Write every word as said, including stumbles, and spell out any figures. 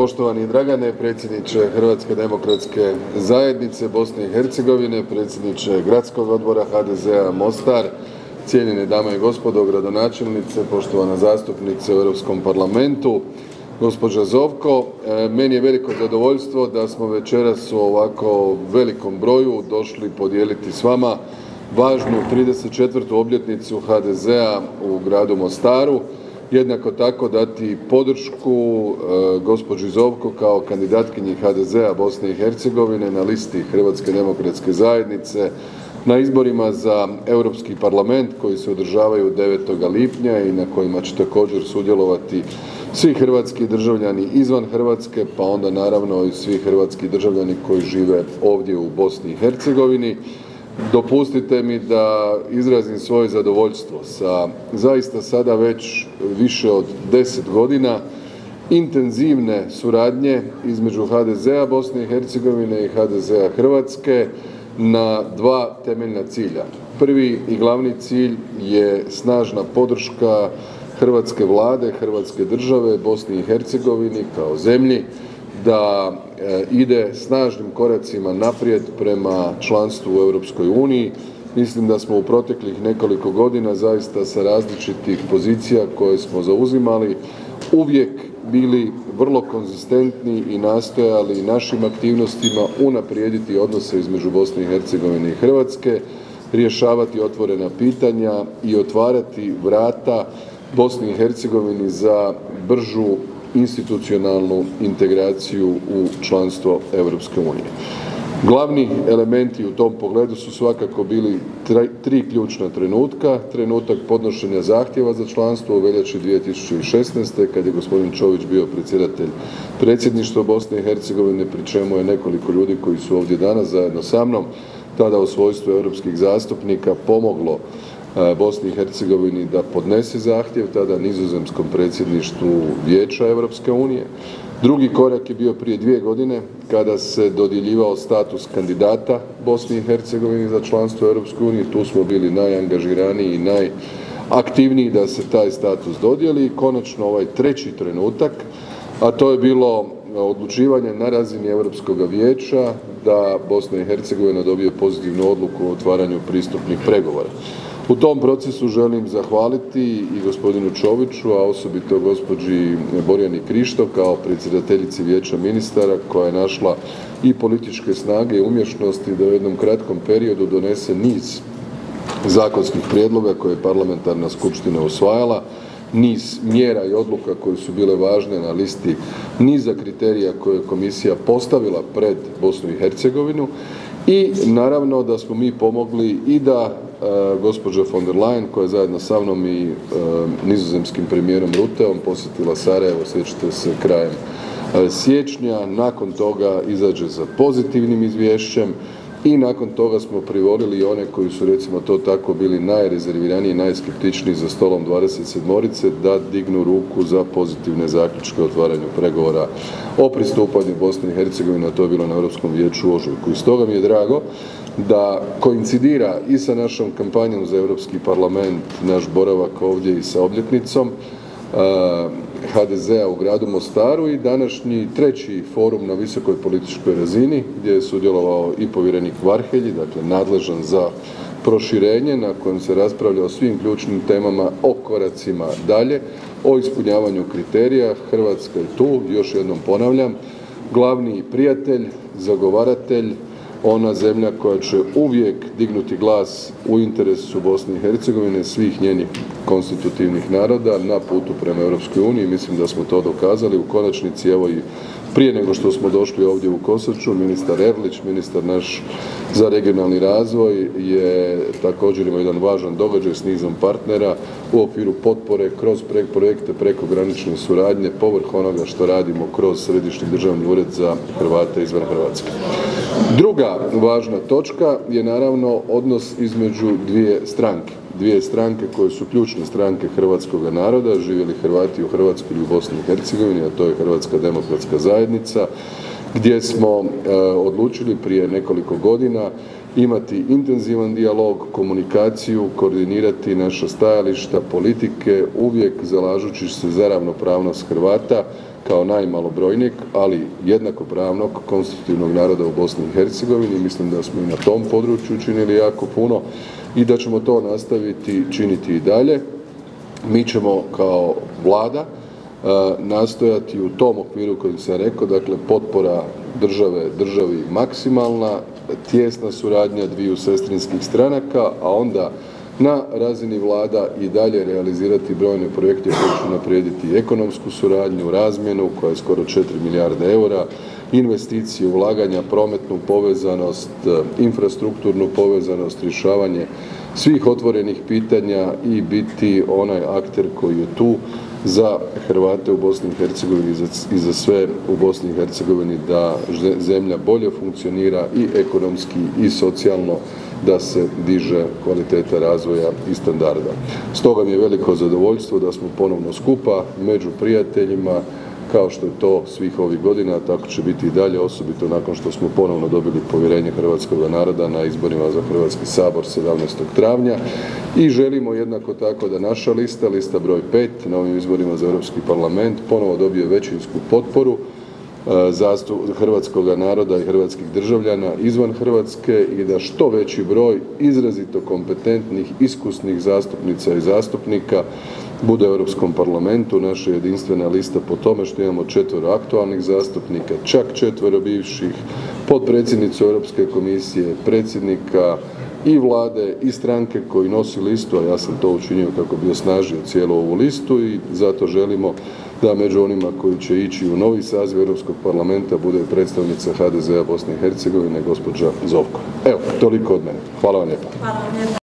Poštovani Dragane, predsjedniče Hrvatske demokratske zajednice Bosne i Hercegovine, predsjedniče Gradskog odbora ha de zea Mostar, cijenjene dame i gospodo, gradonačelnice, poštovana zastupnice u Europskom parlamentu, gospođa Zovko, meni je veliko zadovoljstvo da smo večeras u ovako velikom broju došli podijeliti s vama važnu trideset četvrtu obljetnicu ha de zea u gradu Mostaru. Jednako tako dati podršku gospođi Zovko kao kandidatkinji ha de zea Bosne i Hercegovine na listi Hrvatske demokratske zajednice na izborima za Europski parlament koji se održavaju devetog lipnja i na kojima će također sudjelovati svi hrvatski državljani izvan Hrvatske, pa onda naravno i svi hrvatski državljani koji žive ovdje u Bosni i Hercegovini. Dopustite mi da izrazim svoje zadovoljstvo sa zaista sada već više od deset godina intenzivne suradnje između ha de zea Bosne i Hercegovine i ha de zea Hrvatske na dva temeljna cilja. Prvi i glavni cilj je snažna podrška hrvatske vlade, hrvatske države, Bosni i Hercegovini kao zemlji da ide snažnim koracima naprijed prema članstvu u Europskoj uniji. Mislim da smo u proteklih nekoliko godina zaista sa različitih pozicija koje smo zauzimali uvijek bili vrlo konzistentni i nastojali našim aktivnostima unaprijediti odnose između Bosne i Hercegovine i Hrvatske, rješavati otvorena pitanja i otvarati vrata Bosni i Hercegovini za bržu institucionalnu integraciju u članstvo Europske unije. Glavni elementi u tom pogledu su svakako bili tri ključna trenutka. Trenutak podnošenja zahtjeva za članstvo u veljači dvije tisuće šesnaeste kad je gospodin Čović bio predsjedatelj predsjedništva Bosne i Hercegovine, pri čemu je nekoliko ljudi koji su ovdje danas zajedno sa mnom, tada u svojstvu europskih zastupnika, pomoglo Bosni i Hercegovini da podnese zahtjev tada nizozemskom predsjedništvu Vijeća Europske unije. Drugi korak je bio prije dvije godine kada se dodjeljivao status kandidata Bosni i Hercegovini za članstvo u Europskoj uniji. Tu smo bili najangažiraniji i najaktivniji da se taj status dodijeli. I konačno ovaj treći trenutak, a to je bilo odlučivanje na razini Europskog vijeća da Bosna i Hercegovina dobije pozitivnu odluku o otvaranju pristupnih pregovora. U tom procesu želim zahvaliti i gospodinu Čoviću, a osobito gospođi Borjani Krišto kao predsjedateljici Vijeća ministara koja je našla i političke snage i umješnosti da u jednom kratkom periodu donese niz zakonskih prijedloga koje je parlamentarna skupština usvajala, niz mjera i odluka koje su bile važne na listi niza kriterija koje je komisija postavila pred Bosnu i Hercegovinu i naravno da smo mi pomogli i da gospođa von der Leyen, koja je zajedno sa mnom i e, nizozemskim premijerom Rutteom posjetila Sarajevo, sjećate se, krajem e, siječnja, nakon toga izađe sa pozitivnim izvješćem i nakon toga smo privolili one koji su, recimo to tako, bili najrezerviraniji i najskeptičniji za stolom dvadeset sedmorice da dignu ruku za pozitivne zaključke o otvaranju pregovora o pristupanju Bosne i Hercegovine. To je bilo na Europskom vijeću u ožujku. I stoga mi je drago da koincidira i sa našom kampanjom za Europski parlament, naš boravak ovdje i sa obljetnicom ha de zea u gradu Mostaru i današnji treći forum na visokoj političkoj razini gdje je sudjelovao i povjerenik Varhelji, dakle nadležan za proširenje, na kojem se raspravlja o svim ključnim temama, o koracima dalje, o ispunjavanju kriterija. Hrvatska je tu, još jednom ponavljam, glavni prijatelj, zagovaratelj, ona zemlja koja će uvijek dignuti glas u interesu Bosne i Hercegovine, svih njenih konstitutivnih naroda na putu prema Europskoj uniji. Mislim da smo to dokazali. U konačnici, evo i prije nego što smo došli ovdje u Kosaču, ministar Erlić, ministar naš za regionalni razvoj, je također imao jedan važan događaj s nizom partnera u okviru potpore kroz projekte prekogranične suradnje, povrh onoga što radimo kroz Središnji državni ured za Hrvate izvan Hrvatske. Druga važna točka je naravno odnos između dvije stranke. Dvije stranke koje su ključne stranke hrvatskog naroda, živjeli Hrvati u Hrvatskoj i u Bosni i Hercegovini, a to je Hrvatska demokratska zajednica, gdje smo e, odlučili prije nekoliko godina imati intenzivan dijalog, komunikaciju, koordinirati naša stajališta, politike, uvijek zalažući se za ravnopravnost Hrvata kao najmalobrojnijeg, ali jednakopravnog konstitutivnog naroda u Bosni i Hercegovini. Mislim da smo i na tom području učinili jako puno i da ćemo to nastaviti činiti i dalje. Mi ćemo kao vlada nastojati u tom okviru kojim sam rekao, dakle potpora države, državi maksimalna, tijesna suradnja dviju sestrinskih stranaka, a onda na razini vlada i dalje realizirati brojne projekte koji će naprijediti ekonomsku suradnju, razmjenu koja je skoro četiri milijarde eura, investicije, ulaganja, prometnu povezanost, infrastrukturnu povezanost, rješavanje svih otvorenih pitanja i biti onaj akter koji je tu za Hrvate u Bosni i Hercegovini i za sve u Bosni i Hercegovini da zemlja bolje funkcionira i ekonomski i socijalno, da se diže kvaliteta razvoja i standarda. Stoga mi je veliko zadovoljstvo da smo ponovno skupa među prijateljima, kao što je to svih ovih godina, tako će biti i dalje, osobito nakon što smo ponovno dobili povjerenje hrvatskog naroda na izborima za Hrvatski sabor sedamnaestog travnja i želimo jednako tako da naša lista, lista broj pet na ovim izborima za Europski parlament, ponovo dobije većinsku potporu hrvatskog naroda i hrvatskih državljana izvan Hrvatske i da što veći broj izrazito kompetentnih, iskusnih zastupnica i zastupnika bude u Europskom parlamentu. Naša jedinstvena lista po tome što imamo četvoro aktualnih zastupnika, čak četvoro bivših, potpredsjednicu Europske komisije, predsjednika i vlade i stranke koji nosi listu, a ja sam to učinio kako bi osnažio cijelu ovu listu i zato želimo da među onima koji će ići u novi saziv Europskog parlamenta bude predstavnica ha de zea Bosne i Hercegovine, gospođa Zovko. Evo, toliko od mene. Hvala vam lijepa.